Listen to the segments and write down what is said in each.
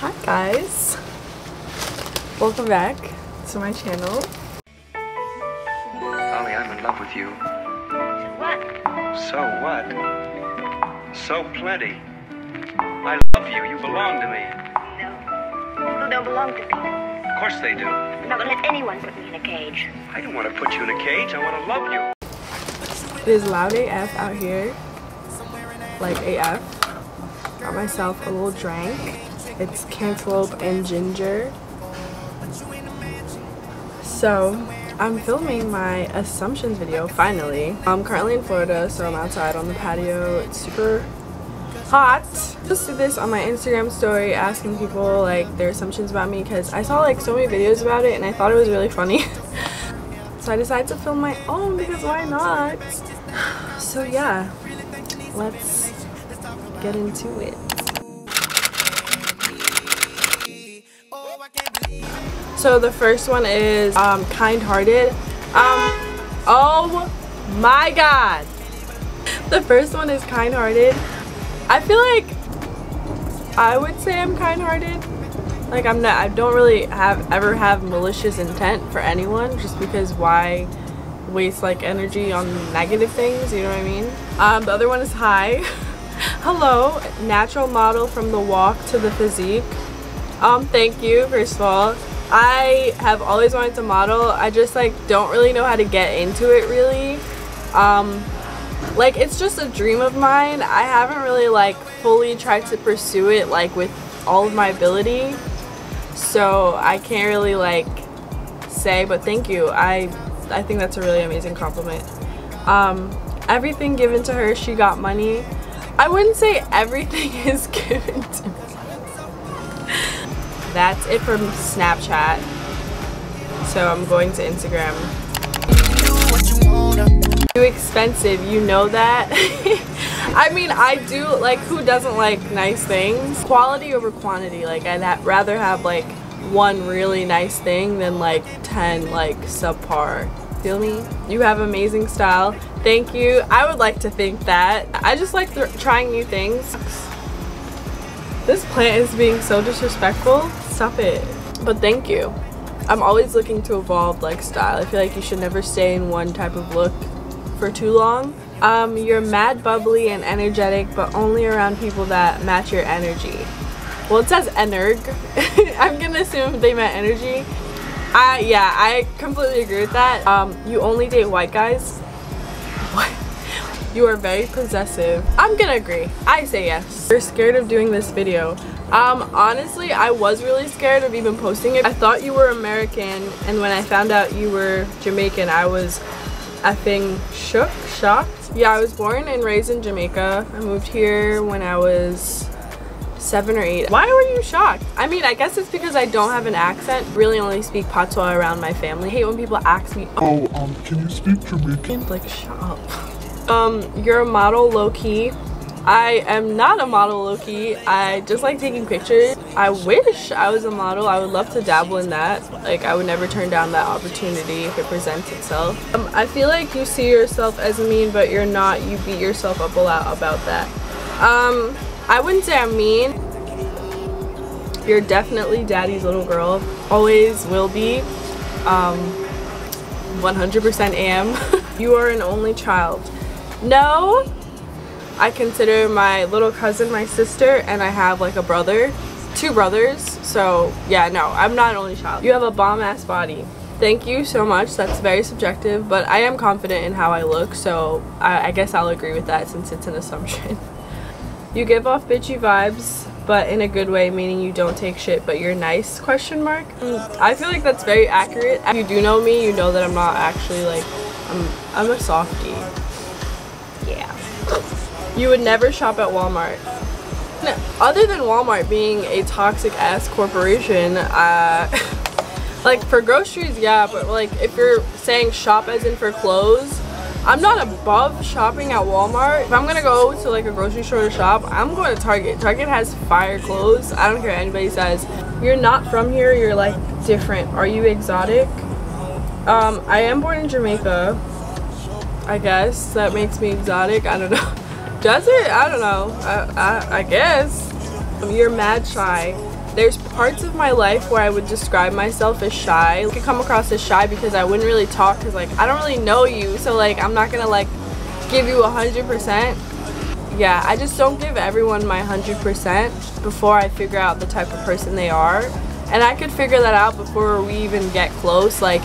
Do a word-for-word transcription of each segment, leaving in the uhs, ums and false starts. Hi guys, welcome back to my channel. Ollie, I'm in love with you. So what? So what? So plenty. I love you, you belong to me. No, people don't belong to people. Of course they do. I'm not gonna let anyone put me in a cage. I don't want to put you in a cage, I want to love you. It is loud A F out here, like A F. Got myself a little drink. It's cantaloupe and ginger. So I'm filming my Assumptions video finally. I'm currently in Florida, so I'm outside on the patio. It's super hot. Just did this on my Instagram story, asking people like their assumptions about me because I saw like so many videos about it and I thought it was really funny. So I decided to film my own because why not? So yeah, let's get into it. So the first one is um, kind-hearted. Um, oh my god. The first one is kind-hearted. I feel like I would say I'm kind-hearted. Like I'm not. I don't really have ever have malicious intent for anyone. Just because why waste like energy on negative things? You know what I mean? Um, the other one is high. Hello, natural model from the walk to the physique. Um, thank you, first of all. I have always wanted to model. I just like don't really know how to get into it really. Um, like it's just a dream of mine. I haven't really like fully tried to pursue it like with all of my ability. So I can't really like say, but thank you. I I think that's a really amazing compliment. Um, everything given to her, she got money. I wouldn't say everything is given to me. That's it from Snapchat. So I'm going to Instagram. Too expensive, you know that. I mean, I do, like, who doesn't like nice things? Quality over quantity. Like, I'd ha- rather have, like, one really nice thing than, like, ten, like, subpar. Feel me? You have amazing style. Thank you. I would like to think that. I just like th trying new things. This plant is being so disrespectful. Stop it. But thank you. I'm always looking to evolve like style. I feel like you should never stay in one type of look for too long. Um, you're mad bubbly and energetic, but only around people that match your energy. Well, it says energ. I'm gonna assume they meant energy. I, yeah, I completely agree with that. Um, you only date white guys. What? You are very possessive. I'm gonna agree. I say yes. You're scared of doing this video. Um, honestly, I was really scared of even posting it. I thought you were American, and when I found out you were Jamaican, I was effing shook, shocked. Yeah, I was born and raised in Jamaica. I moved here when I was seven or eight. Why were you shocked? I mean, I guess it's because I don't have an accent. Really only speak patois around my family. I hate when people ask me, oh, oh um, can you speak Jamaican? Like, shut up. Um, you're a model low-key. I am not a model low-key. I just like taking pictures. I wish I was a model. I would love to dabble in that. Like, I would never turn down that opportunity if it presents itself. Um, I feel like you see yourself as mean, but you're not. You beat yourself up a lot about that. Um... I wouldn't say I'm mean. You're definitely daddy's little girl. Always will be. Um, one hundred percent am. You are an only child. No, I consider my little cousin my sister, and I have like a brother, two brothers. So yeah, no, I'm not an only child. You have a bomb ass body. Thank you so much. That's very subjective, but I am confident in how I look. So I, I guess I'll agree with that since it's an assumption. You give off bitchy vibes, but in a good way, meaning you don't take shit, but you're nice, question mark. I feel like that's very accurate. If you do know me, you know that I'm not actually like, I'm, I'm a softie. Yeah. You would never shop at Walmart. No, other than Walmart being a toxic ass corporation, uh, like for groceries, yeah, but like if you're saying shop as in for clothes, I'm not above shopping at Walmart. If I'm gonna go to like a grocery store to shop, I'm going to Target. Target has fire clothes. I don't care what anybody says. You're not from here, you're like different. Are you exotic? Um, I am born in Jamaica. I guess that makes me exotic. I don't know. Does it? I don't know. I, I, I guess. You're mad shy. There's parts of my life where I would describe myself as shy. I could come across as shy because I wouldn't really talk because, like, I don't really know you, so, like, I'm not gonna, like, give you one hundred percent. Yeah, I just don't give everyone my one hundred percent before I figure out the type of person they are. And I could figure that out before we even get close. Like,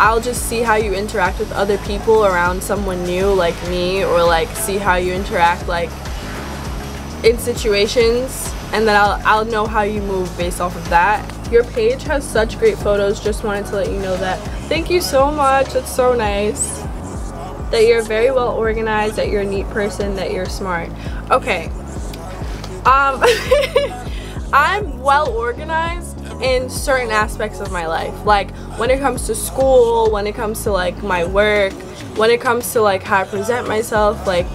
I'll just see how you interact with other people around someone new like me, or like see how you interact like in situations, and then I'll, I'll know how you move based off of that. Your page has such great photos, just wanted to let you know that. Thank you so much, that's so nice. That you're very well organized, that you're a neat person, that you're smart. Okay, um, I'm well organized in certain aspects of my life, like when it comes to school, when it comes to like my work, when it comes to like how I present myself, like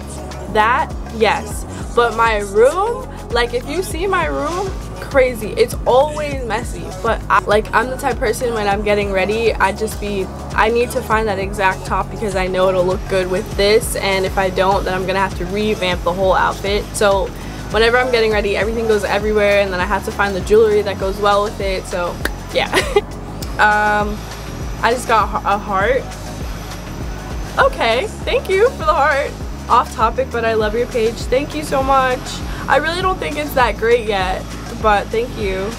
that, yes. But my room, like if you see my room, crazy, it's always messy. But I, like I'm the type of person when I'm getting ready, I just be, I need to find that exact top because I know it'll look good with this, and if I don't, then I'm gonna have to revamp the whole outfit. So whenever I'm getting ready, everything goes everywhere, and then I have to find the jewelry that goes well with it, so yeah. um, I just got a heart. Okay, thank you for the heart. Off topic, but I love your page. Thank you so much. I really don't think it's that great yet, but thank you.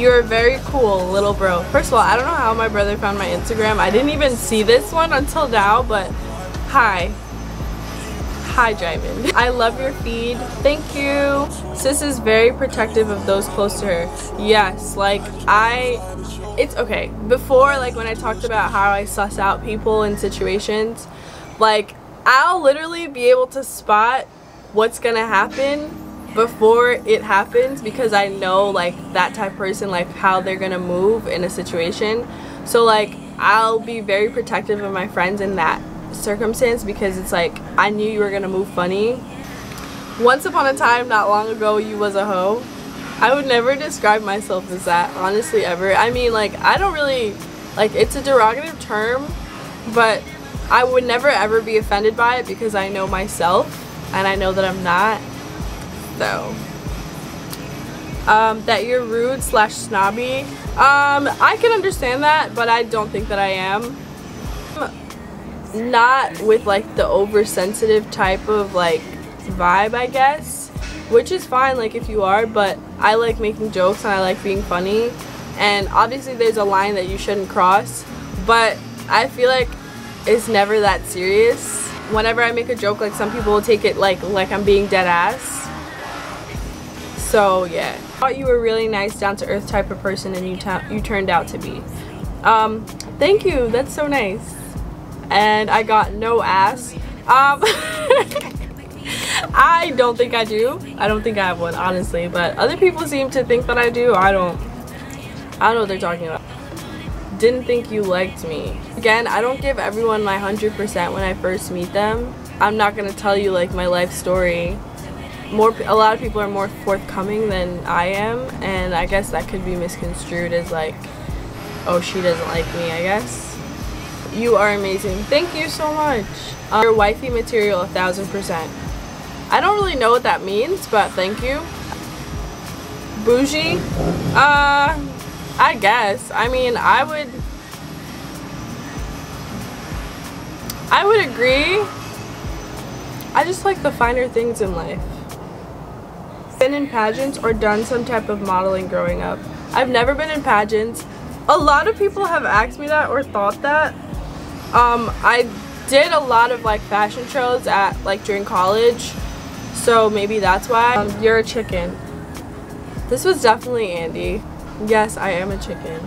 You're very cool, little bro. First of all, I don't know how my brother found my Instagram. I didn't even see this one until now, but hi. Hi, Jamin. I love your feed. Thank you. Sis is very protective of those close to her. Yes, like I, it's okay. Before, like when I talked about how I suss out people in situations, like I'll literally be able to spot what's gonna happen before it happens because I know like that type of person, like how they're gonna move in a situation. So like I'll be very protective of my friends in that circumstance because it's like I knew you were gonna move funny. Once upon a time, not long ago, you was a hoe. I would never describe myself as that, honestly, ever. I mean, like, I don't really, like, it's a derogative term, but I would never ever be offended by it because I know myself and I know that I'm not. So um that you're rude slash snobby, um I can understand that, but I don't think that I am. Not with like the oversensitive type of like vibe, I guess, which is fine like if you are, but I like making jokes and I like being funny, and obviously there's a line that you shouldn't cross, but I feel like it's never that serious. Whenever I make a joke, like some people will take it like like I'm being dead ass. So yeah, I thought you were really nice, down to earth type of person, and you you turned out to be. Um thank you, that's so nice. And I got no ass. Um, I don't think I do. I don't think I have one, honestly. But other people seem to think that I do. I don't. I don't know what they're talking about. Didn't think you liked me. Again, I don't give everyone my one hundred percent when I first meet them. I'm not gonna tell you like my life story. More, a lot of people are more forthcoming than I am, and I guess that could be misconstrued as like, oh, she doesn't like me, I guess. You are amazing. Thank you so much. Um, your wifey material, a thousand percent. I don't really know what that means, but thank you. Bougie? Uh, I guess. I mean, I would... I would agree. I just like the finer things in life. Been in pageants or done some type of modeling growing up? I've never been in pageants. A lot of people have asked me that or thought that. Um, I did a lot of like fashion shows at like during college, so maybe that's why. Um, you're a chicken. This was definitely Andy. Yes, I am a chicken.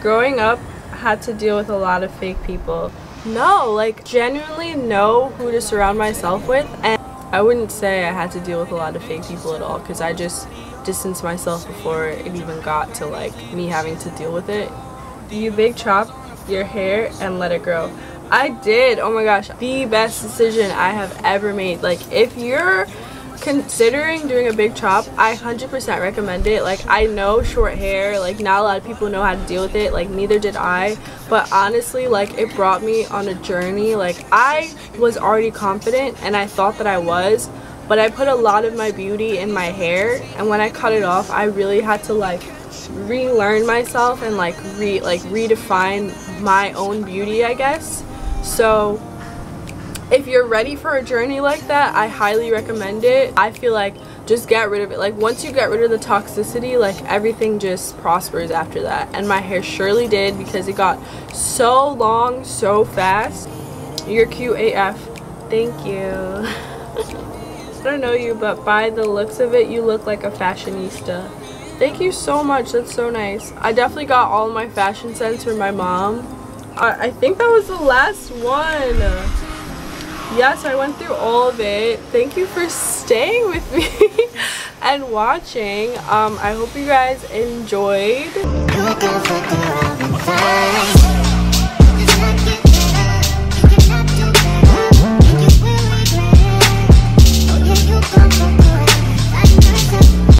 Growing up, had to deal with a lot of fake people. No, like genuinely know who to surround myself with, and I wouldn't say I had to deal with a lot of fake people at all because I just distanced myself before it even got to like me having to deal with it. You big chop your hair and let it grow. I did. Oh my gosh, the best decision I have ever made. Like if you're considering doing a big chop, I one hundred percent recommend it. Like I know short hair, like not a lot of people know how to deal with it, like neither did I, but honestly like it brought me on a journey. Like I was already confident and I thought that I was, but I put a lot of my beauty in my hair, and when I cut it off, I really had to like relearn myself and like re like redefine my own beauty, I guess. So if you're ready for a journey like that, I highly recommend it. I feel like just get rid of it. Like once you get rid of the toxicity, like everything just prospers after that. And my hair surely did, because it got so long so fast. You're cute A F. Thank you. I don't know you, but by the looks of it, you look like a fashionista. Thank you so much. That's so nice. I definitely got all my fashion sense from my mom. I, I think that was the last one. Yes, I went through all of it. Thank you for staying with me and watching. Um, I hope you guys enjoyed.